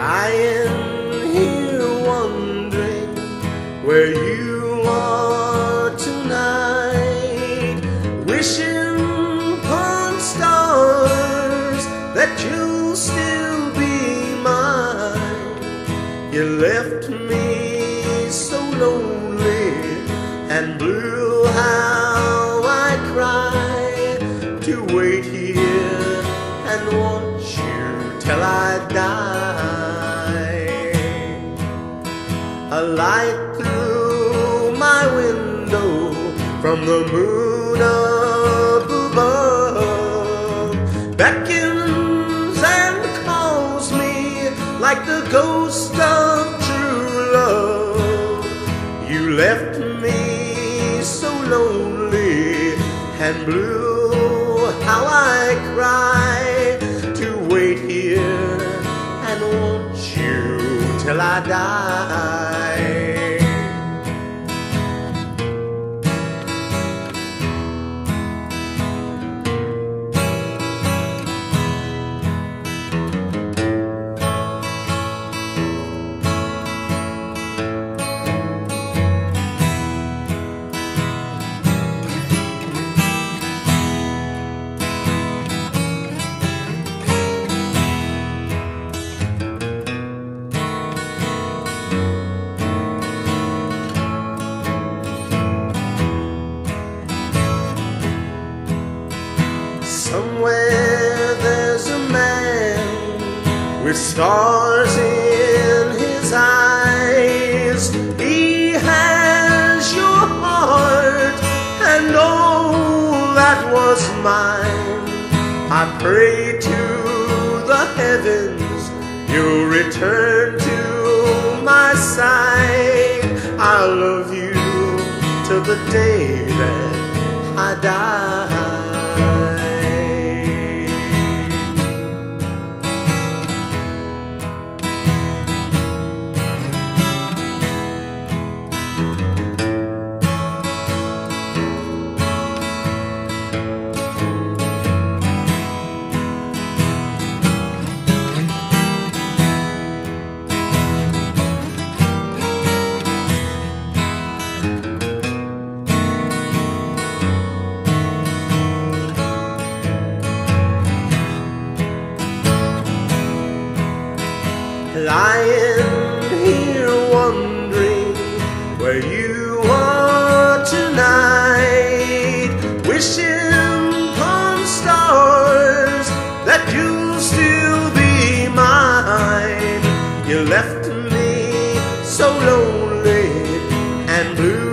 I am here wondering where you are tonight, wishing upon stars that you'll still be mine. You left me so lonely and blue, how I cry to wait here and watch you till I die. A light through my window from the moon up above beckons and calls me like the ghost of true love. You left me so lonely and blue, how I cry to wait here and want you till I die. Somewhere there's a man with stars in his eyes. He has your heart and all that was mine. I pray to the heavens you'll return to my side. I'll love you till the day that I die. I am here wondering where you are tonight, wishing upon stars that you'll still be mine. You left me so lonely and blue.